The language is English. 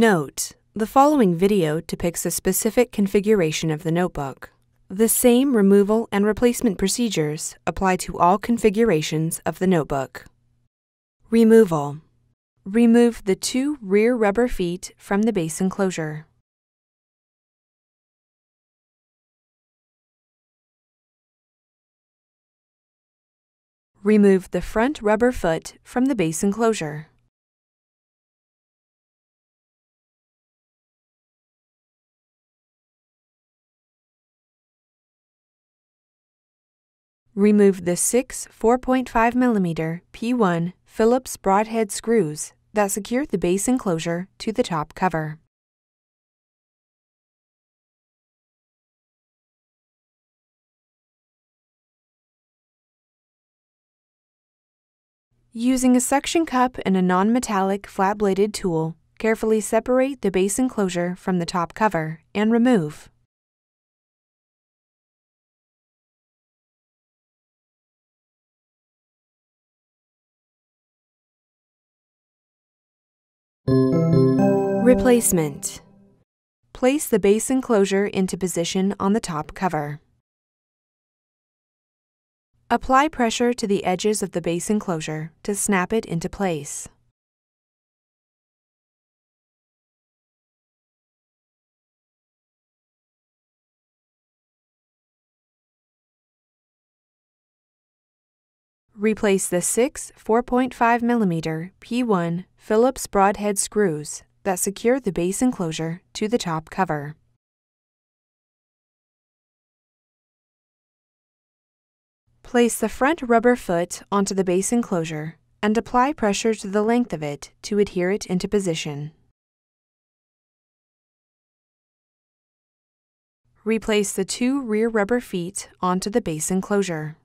Note: the following video depicts a specific configuration of the notebook. The same removal and replacement procedures apply to all configurations of the notebook. Removal. Remove the two rear rubber feet from the base enclosure. Remove the front rubber foot from the base enclosure. Remove the 6 4.5 mm P1 Phillips broadhead screws that secure the base enclosure to the top cover. Using a suction cup and a non-metallic flat-bladed tool, carefully separate the base enclosure from the top cover and remove. Replacement. Place the base enclosure into position on the top cover. Apply pressure to the edges of the base enclosure to snap it into place. Replace the 6 4.5 mm P1 Phillips broadhead screws that secure the base enclosure to the top cover. Place the front rubber foot onto the base enclosure and apply pressure to the length of it to adhere it into position. Replace the two rear rubber feet onto the base enclosure.